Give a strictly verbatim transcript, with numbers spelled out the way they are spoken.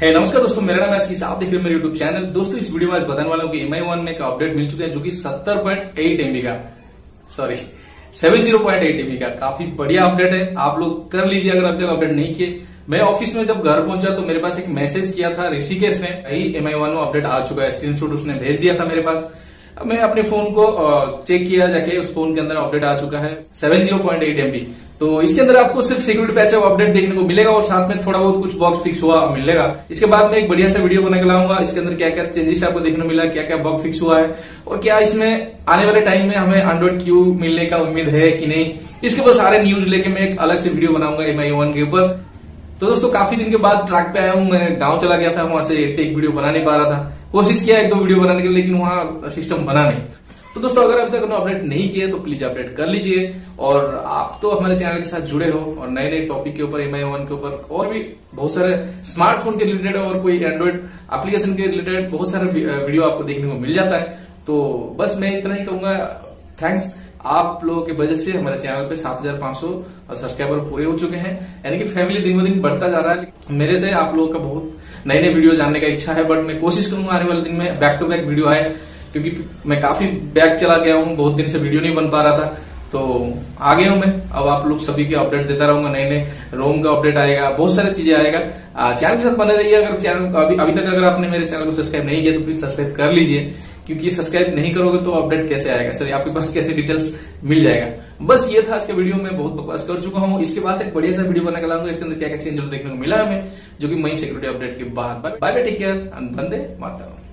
है hey, नमस्कार दोस्तों, मेरा नाम है आशीष। आप देख रहे हैं मेरे यूट्यूब चैनल। दोस्तों, इस वीडियो में आज बताने वाला हूं कि एमआई वन में एक अपडेट मिल चुका है जो कि सत्तर पॉइंट आठ एमबी का सॉरी सत्तर पॉइंट आठ एमबी का काफी बढ़िया अपडेट है। आप लोग कर लीजिए अगर अब तक अपडेट नहीं किए। मैं ऑफिस में जब घर पहुंचा तो मेरे पास एक मैसेज किया था ऋषिकेश ने, एमआई वन अपडेट आ चुका है। स्क्रीनशॉट उसने भेज दिया था मेरे पास। मैं अपने फोन को चेक किया जाके, उस फोन के अंदर अपडेट आ चुका है सत्तर पॉइंट आठ एमबी। तो इसके अंदर आपको सिर्फ सिक्योरिटी पैच ऑफ अपडेट देखने को मिलेगा और साथ में थोड़ा बहुत कुछ बॉक्स फिक्स हुआ मिलेगा। इसके बाद में एक बढ़िया सा वीडियो बनाकर लाऊंगा। इसके अंदर क्या क्या चेंजेस आपको देखने को मिला, क्या क्या बॉक्स फिक्स हुआ है और क्या इसमें आने वाले टाइम में हमें एंड्रॉइड क्यू मिलने का उम्मीद है कि नहीं, इसके ऊपर सारे न्यूज लेके मैं एक अलग से वीडियो बनाऊंगा एमआई वन के ऊपर। तो दोस्तों, काफी दिन के बाद ट्रैक पे आया हूँ। मैं गाँव चला गया था, वहां से टेक वीडियो बना नहीं पा रहा था। कोशिश किया एक दो वीडियो बनाने के लिए, लेकिन वहां सिस्टम बना नहीं। तो दोस्तों, अगर अभी तक आपने अपडेट नहीं किए तो प्लीज अपडेट कर लीजिए। और आप तो हमारे चैनल के साथ जुड़े हो और नए नए टॉपिक के ऊपर, एमआई वन के ऊपर और भी बहुत सारे स्मार्टफोन के रिलेटेड और कोई एंड्रॉइड एप्लीकेशन के रिलेटेड बहुत सारे वीडियो आपको देखने को मिल जाता है। तो बस मैं इतना ही कहूंगा, थैंक्स। आप लोगों के वजह से हमारे चैनल पे सात हजार पांच सौ सब्सक्राइबर पूरे हो चुके हैं, यानी कि फैमिली दिन ब दिन बढ़ता जा रहा है। मेरे से आप लोगों का बहुत नए नए वीडियो जानने का इच्छा है, बट मैं कोशिश करूंगा आने वाले दिन में बैक टू बैक वीडियो आए, क्योंकि मैं काफी बैक चला गया हूँ, बहुत दिन से वीडियो नहीं बन पा रहा था। तो आ गया हूँ मैं, अब आप लोग सभी के अपडेट देता रहूंगा। नए नए रोम का अपडेट आएगा, बहुत सारी चीजें आएगा। चैनल के साथ बने रहिए। अगर चैनल अभी अभी तक अगर आपने मेरे चैनल को सब्सक्राइब नहीं किया तो प्लीज सब्सक्राइब कर लीजिए, क्योंकि सब्सक्राइब नहीं करोगे तो अपडेट कैसे आएगा सर, आपके पास कैसे डिटेल्स मिल जाएगा। बस ये था आज का वीडियो। मैं बहुत बकवास कर चुका हूँ। इसके बाद एक बढ़िया सा वीडियो बना के लाऊंगा, इसके अंदर क्या क्या चेंज देखने को मिला हमें, जो कि मई सिक्योरिटी अपडेट के बाद। बाय बाय, टेक केयर, बंदे मातरम।